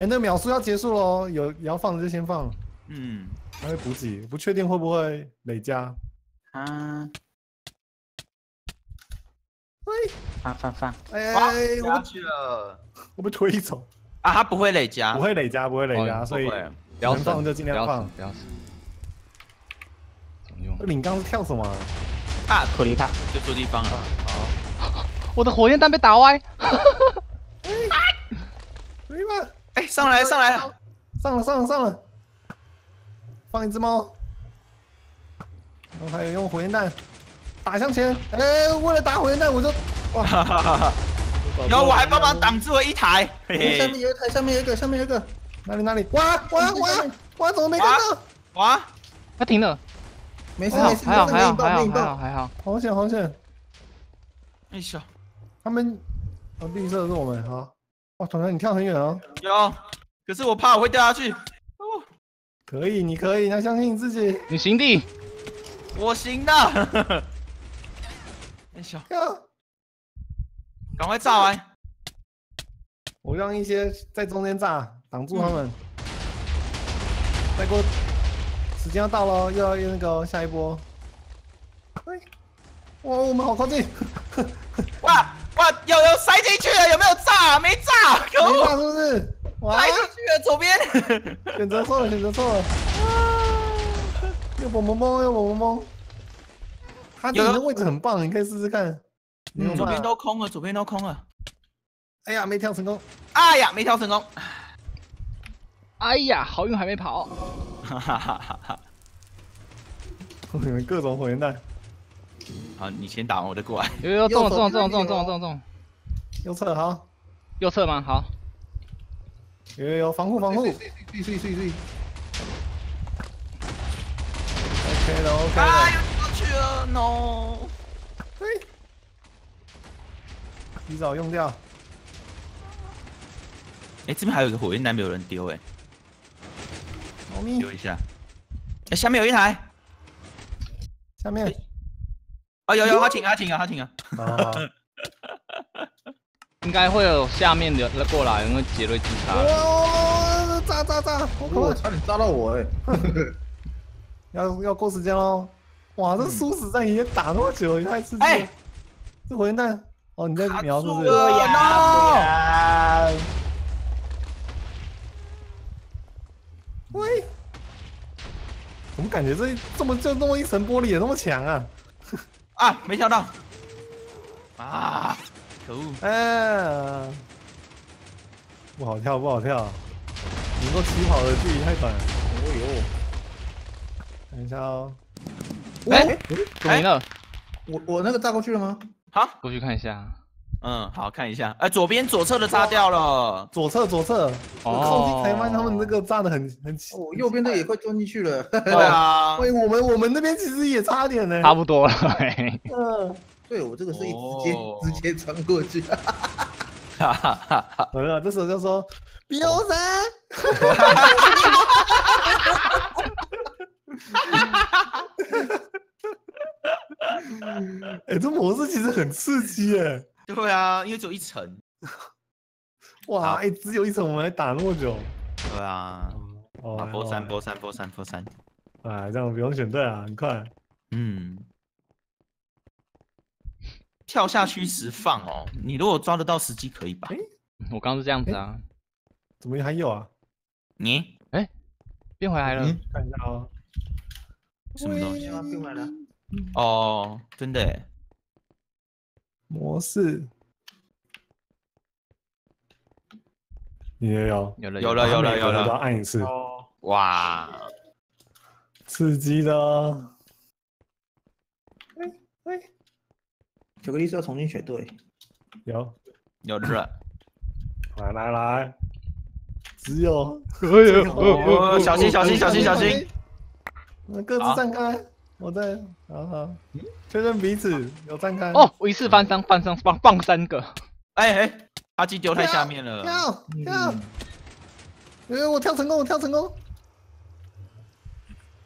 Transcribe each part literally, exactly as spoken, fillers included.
哎、欸，那秒数要结束喽，有也要放的就先放。嗯，还会补给，不确定会不会累加。啊！喂，放放放！哎、欸，我去了，我被推走。啊，他不会累加，不会累加，不会累加，哦、所以能放就尽量放。不要死，怎么用？领刚是跳什么？啊，可离他，就坐地方了。好，我的火焰弹被打歪。哎妈！ 哎，上来上来了，上了上了上了，放一只猫，然后还有用火焰弹打向前，哎，为了打火焰弹我就，哇，然后我还帮忙挡住了一台，下面有一台，下面有一个，下面有一个，哪里哪里，哇哇哇哇，怎么没看到？哇，他停了，没事没事，还好还好还好还好还好，好险好险，哎呀，他们，哦，绿色是我们哈。 哇，团团你跳很远哦。有，可是我怕我会掉下去。哦，可以，你可以，你要相信你自己。你行的，我行的。哎小，赶快炸完！我让一些在中间炸，挡住他们。嗯、再过，时间要到了，又要那个下一波。哎，哇，我们好靠近！哇！ 哇，有有塞进去了，有没有炸、啊？没炸，可恶！没炸是不是？哇，塞进去了，左边。选择错了，选择错了。又蹦蹦蹦，又蹦蹦蹦。他这个位置很棒，你可以试试看。嗯，左边都空了，左边都空了。哎呀，没跳成功。哎呀，没跳成功。哎呀，好运还没跑。哈哈哈哈！你们各种火焰弹。 好，你先打完我再过来。有有中了中了中了中了中了中了中了！右侧好，右侧吗？好。有有有防护防护！碎碎碎碎 ！OK 了 OK 了。啊，又去了 ，no！ 嘿，提早用掉。哎，这边还有一个火焰弹没有人丢哎。猫咪丢一下。哎，下面有一台。下面。 啊、哦、有有，他停啊停啊他停啊！啊应该会有下面的过来，因为杰瑞击他。哇！炸炸炸！我差点炸到我哎、欸！要要过时间喽！哇，这殊死战也打那么久，也太刺激了！哎、欸，这火焰弹哦，你在瞄是不是？对呀。喂，怎么感觉这这么就那么一层玻璃也那么强啊？ 啊，没跳到！啊，可恶！哎、啊，不好跳，不好跳，能够起跑的距离太短。哦呦，等一下哦。哎、欸，怎么赢了？欸、我我那个炸过去了吗？好，过去看一下。嗯，好看一下。哎、欸，左边左侧的炸掉了。左侧左侧。哦。靠近台湾，他们那个炸的很很。哦，右边的也快钻进去了。对啊。喂，我们我们那边其实也差点呢。差不多了。嗯，对我这个是一直接直接穿过去。哈哈哈哈！没有，这时候就说比欧神。哈哈哈哈哈哈！ 哎、欸，这模式其实很刺激哎、欸。对啊，因为只有一层。哇，哎、欸，只有一层，我们还打那么久。对啊。哦。波三波三波三波三。哎，这样不用选对啊，很快。嗯。跳下去时放哦，你如果抓得到时机可以吧？欸、我刚刚是这样子啊。欸、怎么还有啊？你哎、欸，变回来了。嗯、看一下哦。什么东西啊？变回来了。 哦，真的耶，模式也有，有了有了有了有了，按一次，哇，刺激的、哦！喂喂，巧克力是要重新选对，有有了，来来来，只有，小心小心小心小心，各自散开。 我在，好好确认彼此有站开哦，我一次翻三翻三放放三个，哎哎，阿基丢在下面了，跳跳，哎，我跳成功，我跳成功，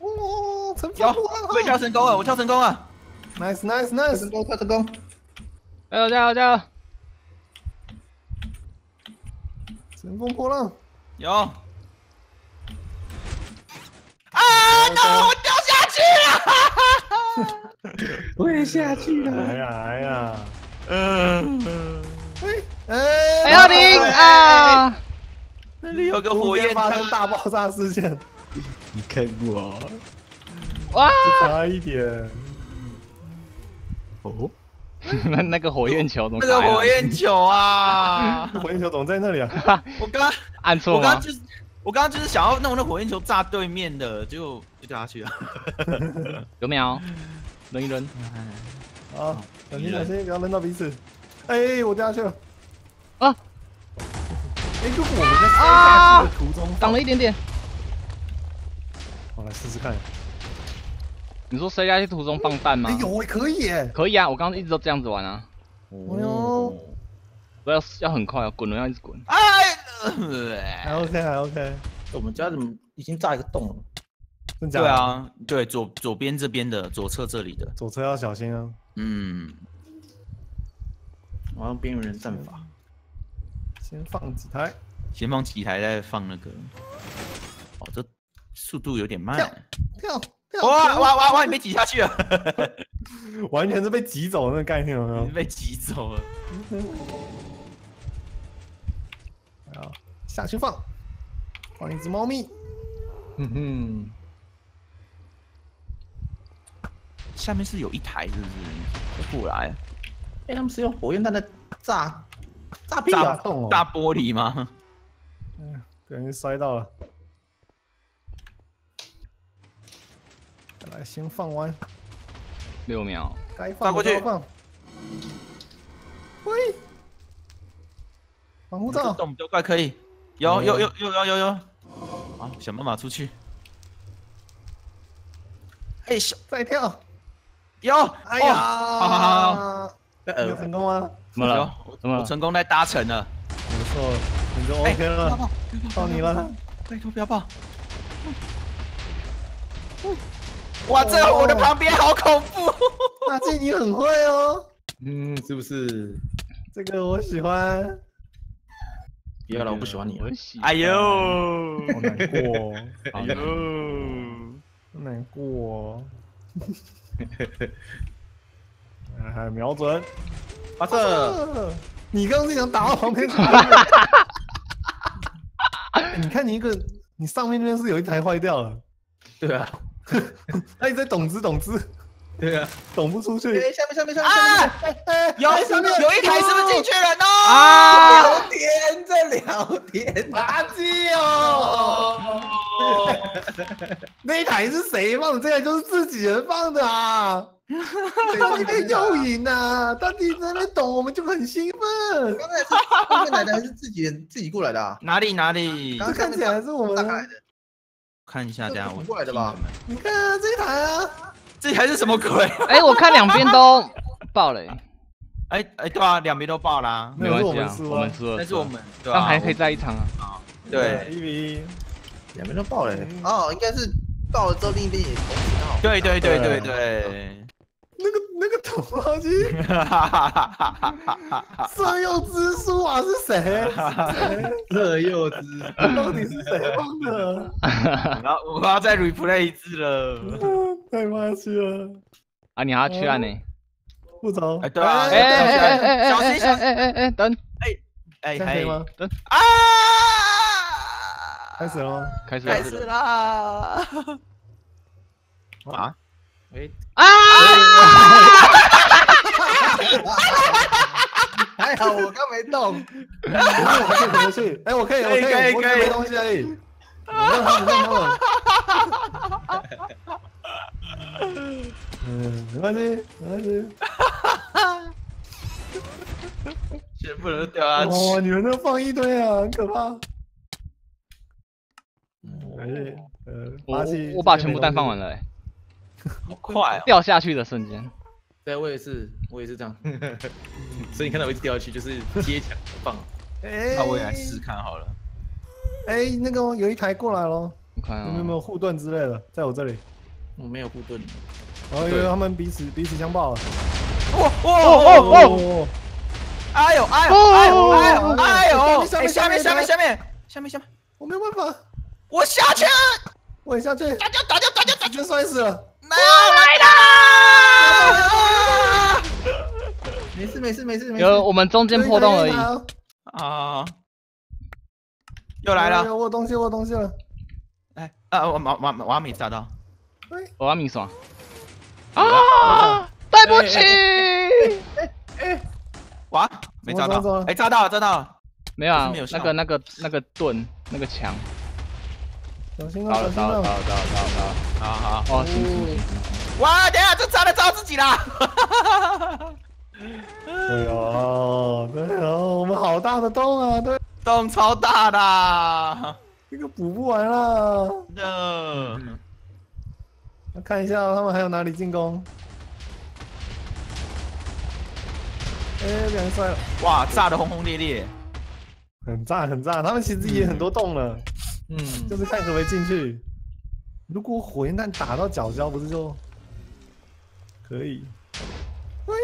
哦，成功，我跳成功了，我跳成功了 ，nice nice nice， 成功跳成功，加油加油加油，乘风破浪，有。啊！那我掉下去了！我也下去了。哎呀哎呀！嗯。哎。哎呦零啊！那里有个火焰发生大爆炸事件。你看过？哇！差一点。哦。 那那个火焰球怎么？那个火焰球啊，火焰球怎么在那里啊？我刚刚按错了，我刚刚就是我刚刚就是想要弄那火焰球炸对面的，结果就掉下去了。有没有？扔一扔。啊！小心小心，不要扔到彼此。哎，我掉下去了。啊！哎，如果我们在摔下去的途中挡了一点点，我来试试看。 你说摔下去途中放蛋吗？有哎，可以哎，可以啊！我刚刚一直都这样子玩啊。哦，不要要很快啊，滚轮要一直滚。哎，还 OK 还 OK。我们家怎么已经炸一个洞了？真假？对啊，对，左左边这边的，左侧这里的，左侧要小心啊。嗯。我要边缘人战法。先放几台，先放几台，再放那个。哦，这速度有点慢。跳跳。 哇哇哇哇！你被挤下去了，完全是被挤走那个概念有没有？被挤走了。好，下去放，放一只猫咪。嗯哼。下面是有一台，是不是？过来。哎，他们是用火焰弹在炸炸屁啊！炸玻璃吗？嗯，不小心摔到了。 来，先放完，六秒，该放过去放。喂，防护罩，动比较快，可以。有有有有有有有，好，想办法出去。哎，小再跳，有，哎呀，好好好，有成功吗？怎么了？怎么？我成功在搭乘了，不错，你就 OK 了，到你了，拜托不要爆。 哇，这个我的旁边好恐怖！大靖，你很会哦。嗯，是不是？这个我喜欢。不要了，我不喜欢你。哎呦，好难过。哎呦，难过。哎，瞄准。阿瑟，你刚刚是想打到旁边去？你看你一个，你上面那边是有一台坏掉了。对啊。 他一直在懂之懂之，对啊，懂不出去。哎，下面下面下面啊！哎，有上面有一台是不是进去了呢？啊！聊天在聊天，垃圾哦！那一台是谁放的？这台就是自己人放的啊！你被诱引啊！大靖在那边懂，我们就很兴奋。刚才刚才来的还是自己人自己过来的啊？哪里哪里？刚看起来是我们来的。 看一下，等下我过来的吧。你看啊，这一台啊，这台是什么鬼？哎，我看两边都爆了。哎哎，对啊，两边都爆啦。没关系啊，我们输了。但是我们对啊，还可以再一场啊。对，一比一，两边都爆了。哦，应该是爆了之后另一边也同时爆。对对对对对。那个那个土豪机，色诱之书啊，是谁？色诱之书到底是谁放的？然后我要再 replay 一次了，太妈去了！啊，你还要去啊你？不走。哎对啊，哎哎哎哎哎哎哎哎哎等，哎哎哎吗？等啊！开始了吗？开始开始啦！啊？ 哎啊！还好我刚没动。回去回去回去！哎，我可以我可以可以可以，没东西而已。嗯，没关系没关系。全部人都掉下去。哦，你们那放一堆啊，很可怕。还是呃，我我把全部蛋放完了哎。 好快！掉下去的瞬间，对我也是，我也是这样。所以你看到我一直掉下去，就是接墙放。哎，那我也来试试看好了。哎，那个有一台过来咯，你看有没有护盾之类的？在我这里，我没有护盾。哦，因为他们彼此彼此相爆了。哇哇哇哇！哎呦哎呦哎呦哎呦哎呦！下面下面下面下面下面下面！我没有办法，我下去，我也下去，打掉，打掉，打掉，打掉，摔死了，没有来了，没事没事没事没事，有我们中间破洞而已啊，又来了，我有东西我有东西了，哎啊我马马马阿米砸到，我阿米爽，啊，对不起。 哇，没炸到！哎，炸到了，炸到了！没有啊，那个、那个、那个盾，那个墙。小心啊！到了，到了，到了，到了，到了！好好，哦，行行行。哇，等下这炸的炸自己啦！哈哈哈哈！对哦，对哦，我们好大的洞啊！对，洞超大的，这个补不完了。那，我看一下他们还有哪里进攻。 哎，两帅、欸！哇，炸得轰轰烈烈，很炸很炸。他们其实也很多洞了，嗯，就是看可不可以进去。如果火焰弹打到角角，不是就可以？喂，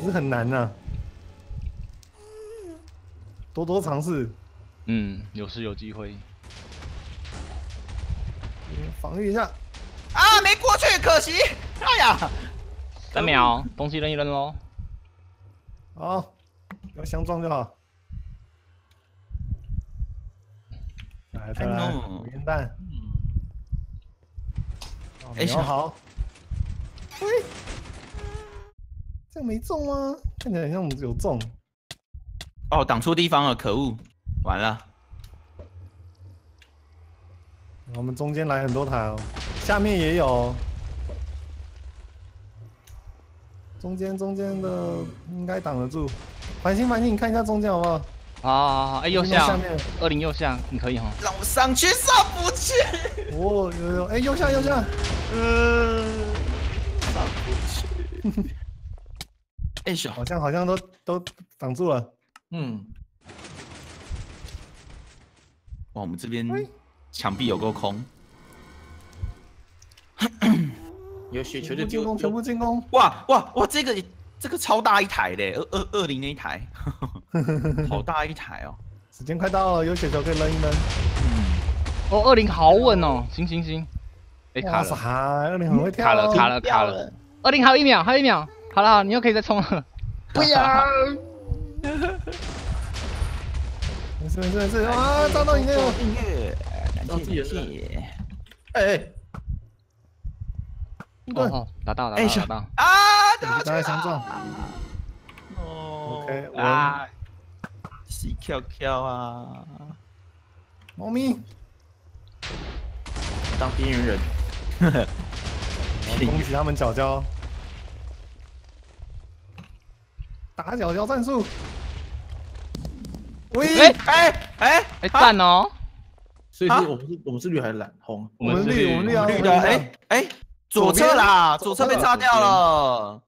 只是很难呐、啊，多多尝试。嗯，有时有机会。防御一下。啊，没过去，可惜。哎呀，三秒，东西扔一扔喽。 好，有相撞就好。来，再来，火焰弹。哎，小豪。喂，这样没中吗？看起来像有中。哦，挡错地方了，可恶，完了。我们中间来很多塔哦，下面也有。 中间中间的应该挡得住，繁星繁星，你看一下中间好不好？好好好，哎、欸、右下，下面二零右下，你可以哈。让我上去上不去。哦有有，哎、欸、右下右下，呃，上不去。哎小，好像好像都都挡住了。嗯。哇，我们这边墙壁有够空。有雪球就进攻，全部进攻！哇哇哇！这个这个超大一台嘞，二二二零那一台，好大一台哦！时间快到了，有雪球可以扔一扔。嗯，哦，二零好稳哦！行行行，哎卡了，二零很会跳，卡了卡了卡了，二零还有一秒，还有一秒，好了，你又可以再冲了。不要！没事没事没事啊！炸到你那个音乐，到自己了。哎。 哦哦，打到打到打到啊！打到相撞。哦 ，OK， 我死翘翘啊！猫咪，当边缘人，呵呵，恭喜他们角角，打角角战术。喂，哎哎哎，赞哦！所以是我们是我们是绿还是蓝红？我们绿，我们绿啊，绿的，哎哎。 左侧啦，左侧被炸掉了。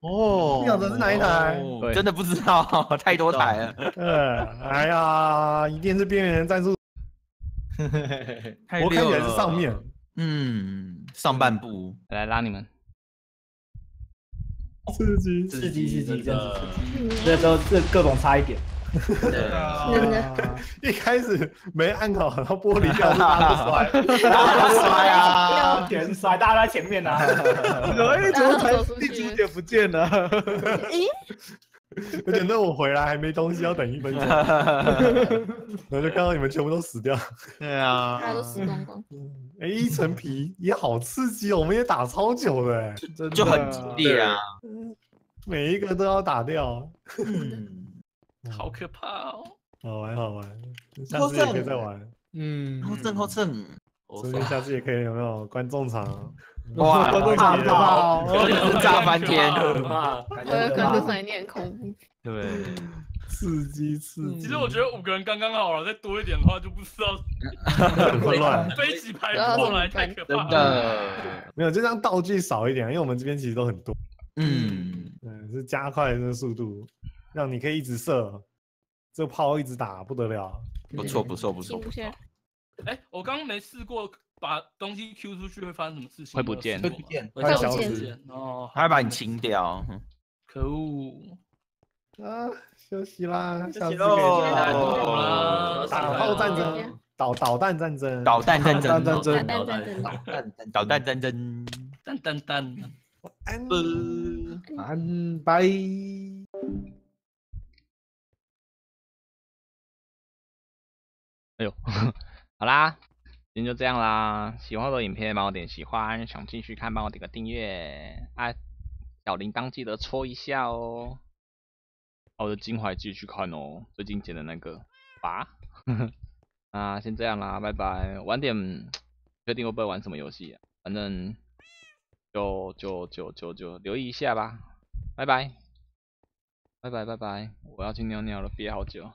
哦，不晓得是哪一台，真的不知道，太多台了。嗯，哎呀，一定是边缘人战术。我看起来是上面。嗯，上半部来拉你们。刺激，刺激，刺激，真的。这时候这各种差一点。对啊。一开始没按好，然后玻璃掉了，大摔啊！ 全摔，大家在前面呐、啊！哎，怎么才第几点不见了？咦？我觉得我回来还没东西，要等一分钟。然后就看到你们全部都死掉。对啊，大家都死光光。哎、欸，一层皮也好刺激哦，我们也打超久的、欸，真的就很激烈啊！每一个都要打掉，嗯、好可怕哦！好玩好玩，下次也可以再玩。嗯，好正好正。 所以下次也可以有没有观众场？哇，观众场爆，可能炸翻天，可怕，可能是闪电恐怖。对，刺激刺激。其实我觉得五个人刚刚好了，再多一点的话就不知道很混乱，飞起牌过来太可怕了。没有，就让道具少一点，因为我们这边其实都很多。嗯，嗯，是加快这个速度，让你可以一直射，这炮一直打，不得了。不错不错不错不错。 哎，我刚刚没试过把东西 Q 出去会发生什么事情？会不见，会不见，会消失哦，还把你清掉，可恶！啊，休息啦，休息喽，打炮战争，导导弹战争，导弹战争，导弹战争，导弹导弹战争，蛋蛋蛋，安安拜。哎呦，好啦，今天就这样啦。喜欢我的影片，帮我点喜欢；想继续看，帮我点个订阅。啊，小铃铛记得戳一下哦。我的精华继续看哦，最近剪的那个吧。啊，先这样啦，拜拜。晚点，确定会不会玩什么游戏啊？反正就就就就就留意一下吧。拜拜，拜拜拜拜，我要去尿尿了，憋好久。